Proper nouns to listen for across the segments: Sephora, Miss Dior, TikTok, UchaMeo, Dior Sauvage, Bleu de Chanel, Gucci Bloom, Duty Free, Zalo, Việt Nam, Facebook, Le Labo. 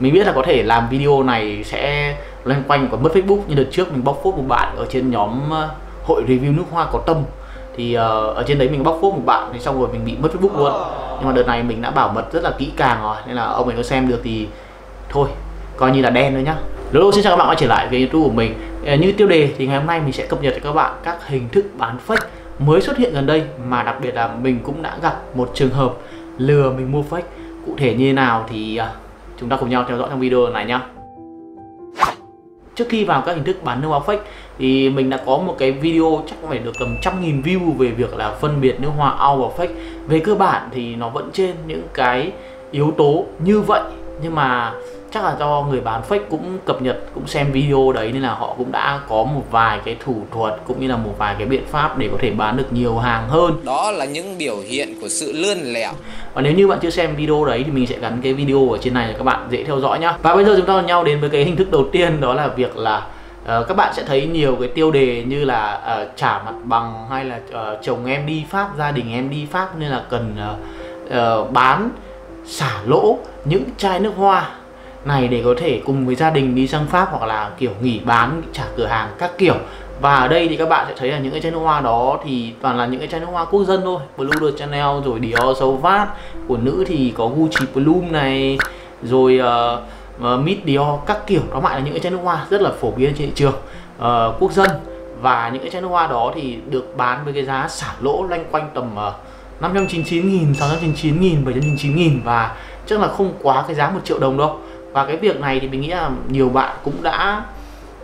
Mình biết là có thể làm video này sẽ loanh quanh còn mất Facebook, nhưng đợt trước mình bóc phốt một bạn ở trên nhóm hội review nước hoa có tâm. Thì ở trên đấy mình bóc phốt một bạn thì xong rồi mình bị mất Facebook luôn. Nhưng mà đợt này mình đã bảo mật rất là kỹ càng rồi, nên là ông ấy có xem được thì thôi, coi như là đen thôi nhá. Lô, xin chào các bạn quay trở lại với YouTube của mình. Như tiêu đề thì ngày hôm nay mình sẽ cập nhật cho các bạn các hình thức bán fake mới xuất hiện gần đây, mà đặc biệt là mình cũng đã gặp một trường hợp lừa mình mua fake. Cụ thể như thế nào thì chúng ta cùng nhau theo dõi trong video này nhá. Trước khi vào các hình thức bán nước hoa fake thì mình đã có một cái video chắc phải được tầm 100.000 view về việc là phân biệt nước hoa out và fake. Về cơ bản thì nó vẫn trên những cái yếu tố như vậy, nhưng mà chắc là do người bán fake cũng cập nhật, cũng xem video đấy nên là họ cũng đã có một vài cái thủ thuật cũng như là một vài cái biện pháp để có thể bán được nhiều hàng hơn. Đó là những biểu hiện của sự lươn lẹo. Và nếu như bạn chưa xem video đấy thì mình sẽ gắn cái video ở trên này để các bạn dễ theo dõi nhá. Và bây giờ chúng ta cùng nhau đến với cái hình thức đầu tiên, đó là việc là các bạn sẽ thấy nhiều cái tiêu đề như là trả mặt bằng, hay là chồng em đi Pháp, gia đình em đi Pháp nên là cần bán xả lỗ những chai nước hoa này để có thể cùng với gia đình đi sang Pháp, hoặc là kiểu nghỉ bán trả cửa hàng các kiểu. Và ở đây thì các bạn sẽ thấy là những cái chai nước hoa đó thì toàn là những cái chai nước hoa quốc dân thôi. Bleu de Chanel, rồi Dior Sauvage. Của nữ thì có Gucci Bloom này, rồi Miss Dior các kiểu. Đó lại là những cái chai nước hoa rất là phổ biến trên thị trường quốc dân. Và những cái chai nước hoa đó thì được bán với cái giá xả lỗ loanh quanh tầm 599.000, 699.000, 799.000 và chắc là không quá cái giá 1 triệu đồng đâu. Và cái việc này thì mình nghĩ là nhiều bạn cũng đã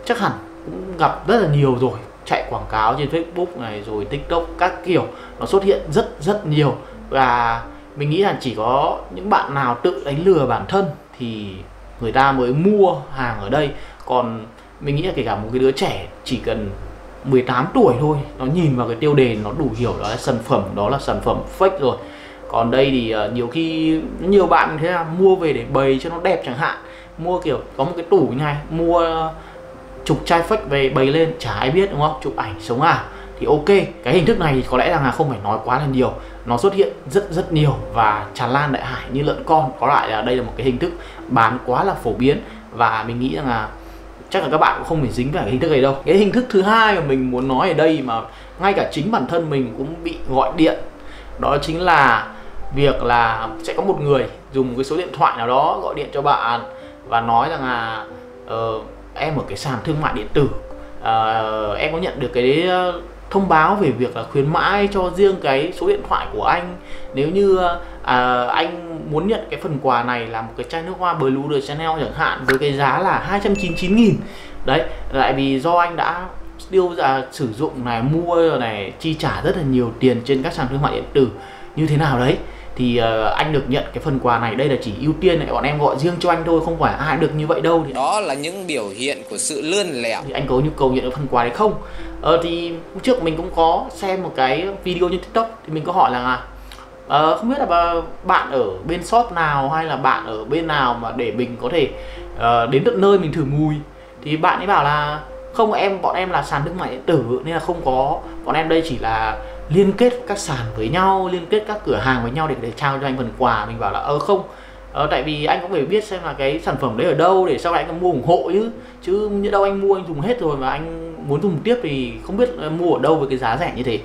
chắc hẳn cũng gặp rất là nhiều rồi. Chạy quảng cáo trên Facebook này rồi TikTok các kiểu, nó xuất hiện rất nhiều. Và mình nghĩ là chỉ có những bạn nào tự đánh lừa bản thân thì người ta mới mua hàng ở đây. Còn mình nghĩ là kể cả một cái đứa trẻ chỉ cần 18 tuổi thôi, nó nhìn vào cái tiêu đề nó đủ hiểu đó là sản phẩm fake rồi. Còn đây thì nhiều khi nhiều bạn thế là mua về để bày cho nó đẹp chẳng hạn, mua kiểu có một cái tủ như này, mua chục chai fake về bày lên chả ai biết, đúng không? Chụp ảnh sống ảo thì ok. Cái hình thức này thì có lẽ rằng là không phải nói quá là nhiều, nó xuất hiện rất nhiều và tràn lan đại hải như lợn con. Có lại là đây là một cái hình thức bán quá là phổ biến và mình nghĩ rằng là chắc là các bạn cũng không phải dính vào cái hình thức này đâu. Cái hình thức thứ hai mà mình muốn nói ở đây mà ngay cả chính bản thân mình cũng bị gọi điện, đó chính là việc là sẽ có một người dùng cái số điện thoại nào đó gọi điện cho bạn và nói rằng là em ở cái sàn thương mại điện tử, em có nhận được cái thông báo về việc là khuyến mãi cho riêng cái số điện thoại của anh. Nếu như anh muốn nhận cái phần quà này là một cái chai nước hoa Bleu de Chanel chẳng hạn với cái giá là 299.000. Đấy, tại vì do anh đã tiêu ra sử dụng này, mua rồi này, chi trả rất là nhiều tiền trên các sàn thương mại điện tử như thế nào đấy thì anh được nhận cái phần quà này. Đây là chỉ ưu tiên này, bọn em gọi riêng cho anh thôi, không phải ai được như vậy đâu. Thì đó là những biểu hiện của sự lươn lẹo. Thì anh có nhu cầu nhận được phần quà đấy không? Thì trước mình cũng có xem một cái video trên TikTok thì mình có hỏi là không biết là bạn ở bên shop nào hay là bạn ở bên nào mà để mình có thể đến tận nơi mình thử mùi. Thì bạn ấy bảo là không, bọn em là sàn thương mại điện tử nên là không có, bọn em đây chỉ là liên kết các sàn với nhau, liên kết các cửa hàng với nhau để trao cho anh phần quà. Mình bảo là không, tại vì anh cũng phải biết xem là cái sản phẩm đấy ở đâu để sau này anh còn mua ủng hộ chứ như đâu anh mua anh dùng hết rồi và anh muốn dùng tiếp thì không biết mua ở đâu với cái giá rẻ như thế.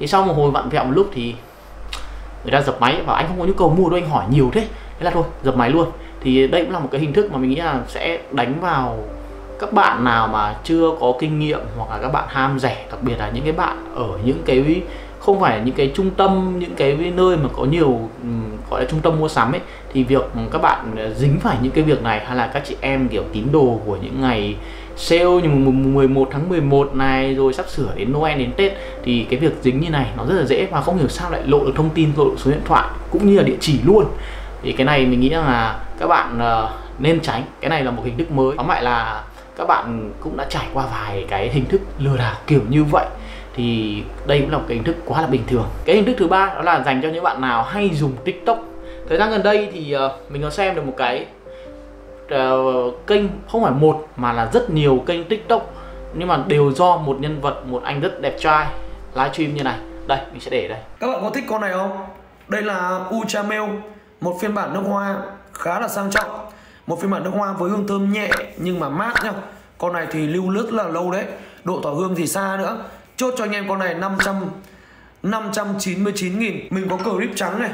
Thì sau một hồi vặn vẹo một lúc thì người ta dập máy và anh không có nhu cầu mua đâu, anh hỏi nhiều thế, thế là thôi dập máy luôn. Thì đây cũng là một cái hình thức mà mình nghĩ là sẽ đánh vào các bạn nào mà chưa có kinh nghiệm hoặc là các bạn ham rẻ, đặc biệt là những cái bạn ở những cái không phải những cái trung tâm, những cái nơi mà có nhiều gọi là trung tâm mua sắm ấy, thì việc các bạn dính phải những cái việc này, hay là các chị em kiểu tín đồ của những ngày sale như 11 tháng 11 này rồi sắp sửa đến Noel đến Tết thì cái việc dính như này nó rất là dễ và không hiểu sao lại lộ được thông tin, lộ được số điện thoại cũng như là địa chỉ luôn. Thì cái này mình nghĩ là các bạn nên tránh, cái này là một hình thức mới. Tóm lại là các bạn cũng đã trải qua vài cái hình thức lừa đảo kiểu như vậy thì đây cũng là một cái hình thức quá là bình thường. Cái hình thức thứ ba đó là dành cho những bạn nào hay dùng TikTok. Thời gian gần đây thì mình có xem được một cái kênh, không phải một mà là rất nhiều kênh TikTok, nhưng mà đều do một nhân vật, một anh rất đẹp trai livestream như này Đây, mình sẽ để đây. Các bạn có thích con này không? Đây là UchaMeo, một phiên bản nước hoa khá là sang trọng. Một phiên bản nước hoa với hương thơm nhẹ nhưng mà mát nhá. Con này thì lưu lướt là lâu đấy, độ tỏa hương thì xa nữa. Chốt cho anh em con này 599.000. Mình có clip trắng này.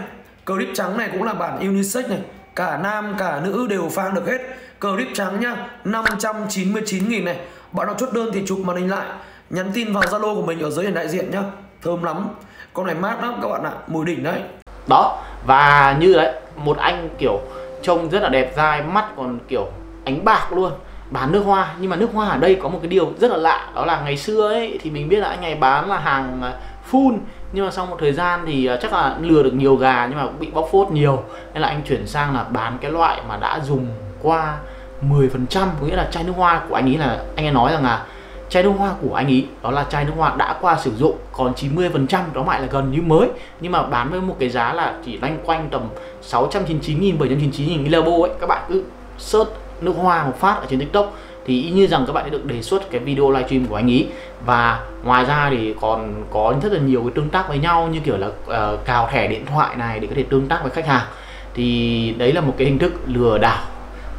Clip trắng này cũng là bản unisex này, cả nam cả nữ đều phang được hết. Clip trắng nhá, 599.000 này. Bạn nào chốt đơn thì chụp màn hình lại, nhắn tin vào Zalo của mình ở dưới hình đại diện nhá. Thơm lắm, con này mát lắm các bạn ạ, mùi đỉnh đấy. Đó, và như đấy, một anh kiểu trông rất là đẹp dai, mắt còn kiểu ánh bạc luôn, bán nước hoa. Nhưng mà nước hoa ở đây có một cái điều rất là lạ, đó là ngày xưa ấy thì mình biết là anh ấy bán là hàng full, nhưng mà sau một thời gian thì chắc là lừa được nhiều gà nhưng mà cũng bị bóc phốt nhiều, nên là anh chuyển sang là bán cái loại mà đã dùng qua 10%, có nghĩa là chai nước hoa của anh ấy, là anh ấy nói rằng là chai nước hoa của anh ý đó là chai nước hoa đã qua sử dụng, còn 90% đó lại là gần như mới, nhưng mà bán với một cái giá là chỉ loanh quanh tầm 699.000, 799.000. Labo ấy, các bạn cứ search nước hoa một phát ở trên TikTok thì y như rằng các bạn sẽ được đề xuất cái video livestream của anh ý. Và ngoài ra thì còn có rất là nhiều cái tương tác với nhau, như kiểu là cào thẻ điện thoại này để có thể tương tác với khách hàng. Thì đấy là một cái hình thức lừa đảo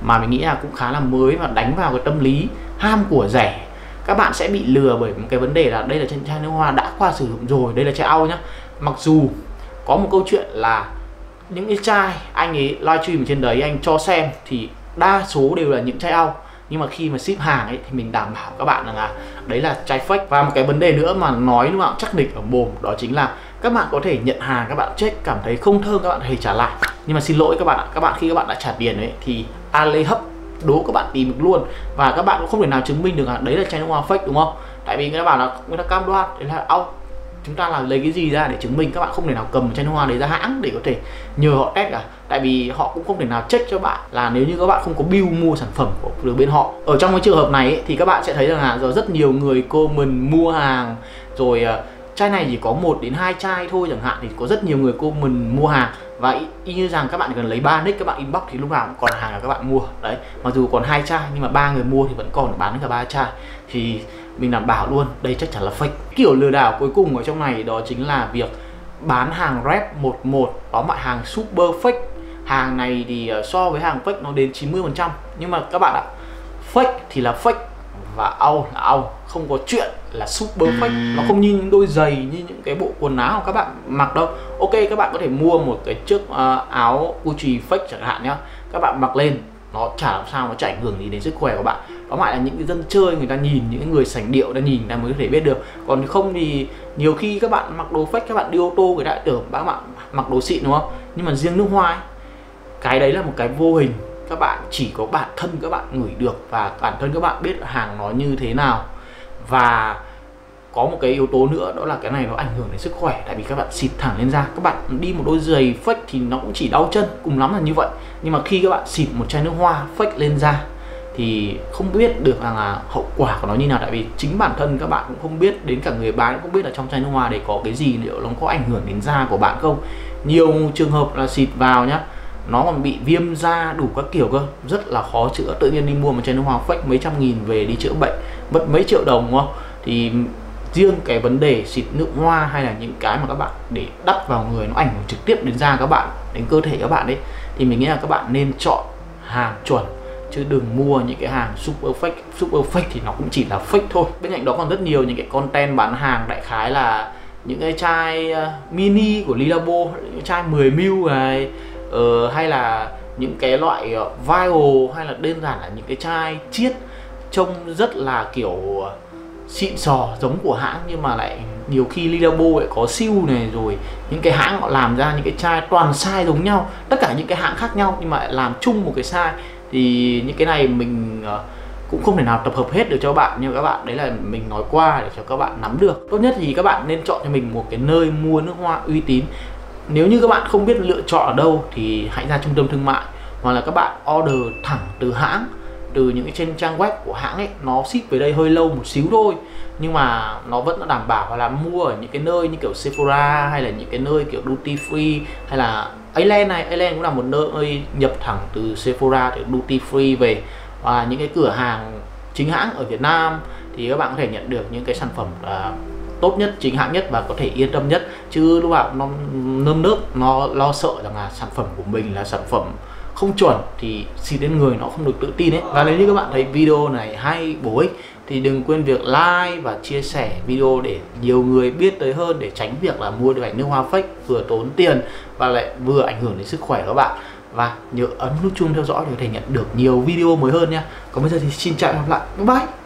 mà mình nghĩ là cũng khá là mới và đánh vào cái tâm lý ham của rẻ. Các bạn sẽ bị lừa bởi một cái vấn đề là đây là chai nước hoa đã qua sử dụng rồi, đây là chai ao nhá. Mặc dù có một câu chuyện là những cái chai anh ấy livestream trên đấy anh cho xem thì đa số đều là những chai ao, nhưng mà khi mà ship hàng ấy thì mình đảm bảo các bạn rằng là đấy là chai fake. Và một cái vấn đề nữa mà nói lúc nào chắc nịch ở mồm, đó chính là các bạn có thể nhận hàng, các bạn check cảm thấy không thơm, các bạn hãy trả lại. Nhưng mà xin lỗi các bạn ạ, các bạn khi các bạn đã trả tiền ấy thì Ale hấp đố các bạn tìm được luôn, và các bạn cũng không thể nào chứng minh được là đấy là chai nước hoa fake, đúng không? Tại vì người ta bảo là người ta cam đoan đấy là ao, chúng ta là lấy cái gì ra để chứng minh? Các bạn không thể nào cầm chai nước hoa đấy ra hãng để có thể nhờ họ test cả, tại vì họ cũng không thể nào check cho bạn là nếu như các bạn không có bill mua sản phẩm của bên họ. Ở trong cái trường hợp này ấy, thì các bạn sẽ thấy rằng là giờ rất nhiều người comment mua hàng rồi chai này chỉ có 1 đến 2 chai thôi chẳng hạn, thì có rất nhiều người comment mua hàng, và y như rằng các bạn cần lấy 3 nick các bạn inbox thì lúc nào cũng còn hàng là các bạn mua đấy. Mặc dù còn 2 chai nhưng mà 3 người mua thì vẫn còn bán cả 3 chai, thì mình đảm bảo luôn đây chắc chắn là fake. Kiểu lừa đảo cuối cùng ở trong này đó chính là việc bán hàng rep 11, đó là hàng super fake. Hàng này thì so với hàng fake nó đến 90%, nhưng mà các bạn ạ, fake thì là fake và ao là ao, không có chuyện là super fake. Nó không như những đôi giày, như những cái bộ quần áo các bạn mặc đâu. Ok, các bạn có thể mua một cái chiếc áo Gucci fake chẳng hạn nhá, các bạn mặc lên nó chả làm sao, nó chả ảnh hưởng gì đến sức khỏe của bạn. Đó lại là những cái dân chơi, người ta nhìn, những người sành điệu người ta nhìn, người ta mới có thể biết được. Còn không thì nhiều khi các bạn mặc đồ fake, các bạn đi ô tô người ta tưởng các bạn mặc đồ xịn, đúng không? Nhưng mà riêng nước hoa ấy, cái đấy là một cái vô hình, các bạn chỉ có bản thân các bạn ngửi được và bản thân các bạn biết hàng nó như thế nào. Và có một cái yếu tố nữa, đó là cái này nó ảnh hưởng đến sức khỏe, tại vì các bạn xịt thẳng lên da. Các bạn đi một đôi giày fake thì nó cũng chỉ đau chân, cùng lắm là như vậy. Nhưng mà khi các bạn xịt một chai nước hoa fake lên da thì không biết được là hậu quả của nó như nào, tại vì chính bản thân các bạn cũng không biết, đến cả người bán cũng không biết là trong chai nước hoa đấy có cái gì, liệu nó có ảnh hưởng đến da của bạn không. Nhiều trường hợp là xịt vào nhá, nó còn bị viêm da đủ các kiểu cơ, rất là khó chữa. Tự nhiên đi mua một chai nước hoa fake mấy trăm nghìn về đi chữa bệnh mất mấy triệu đồng, đúng không? Thì riêng cái vấn đề xịt nước hoa hay là những cái mà các bạn để đắp vào người nó ảnh hưởng trực tiếp đến da các bạn, đến cơ thể các bạn đấy, thì mình nghĩ là các bạn nên chọn hàng chuẩn, chứ đừng mua những cái hàng super fake. Super fake thì nó cũng chỉ là fake thôi. Bên cạnh đó còn rất nhiều những cái content bán hàng đại khái là những cái chai mini của Le Labo, những cái chai 10ml này, hay là những cái loại vial, hay là đơn giản là những cái chai chiết trông rất là kiểu xịn sò giống của hãng, nhưng mà lại nhiều khi Le Labo lại có siêu này, rồi những cái hãng họ làm ra những cái chai toàn size giống nhau, tất cả những cái hãng khác nhau nhưng mà lại làm chung một cái size. Thì những cái này mình cũng không thể nào tập hợp hết được cho bạn, nhưng các bạn đấy là mình nói qua để cho các bạn nắm được. Tốt nhất thì các bạn nên chọn cho mình một cái nơi mua nước hoa uy tín. Nếu như các bạn không biết lựa chọn ở đâu thì hãy ra trung tâm thương mại, hoặc là các bạn order thẳng từ hãng, từ những cái trên trang web của hãng ấy. Nó ship về đây hơi lâu một xíu thôi, nhưng mà nó vẫn đã đảm bảo. Hoặc là mua ở những cái nơi như kiểu Sephora, hay là những cái nơi kiểu Duty Free, hay là Ireland này. Ireland cũng là một nơi nhập thẳng từ Sephora, từ Duty Free về. Và những cái cửa hàng chính hãng ở Việt Nam thì các bạn có thể nhận được những cái sản phẩm tốt nhất, chính hãng nhất và có thể yên tâm nhất. Chứ lúc nào nó nơm nớp, nó lo sợ rằng là sản phẩm của mình là sản phẩm không chuẩn thì xịt đến người nó không được tự tin ấy. Và nếu như các bạn thấy video này hay, bổ ích thì đừng quên việc like và chia sẻ video để nhiều người biết tới hơn, để tránh việc là mua được ảnh nước hoa fake vừa tốn tiền và lại vừa ảnh hưởng đến sức khỏe các bạn. Và nhớ ấn nút chuông theo dõi để có thể nhận được nhiều video mới hơn nha. Còn bây giờ thì xin chào và hẹn gặp lại. Bye bye.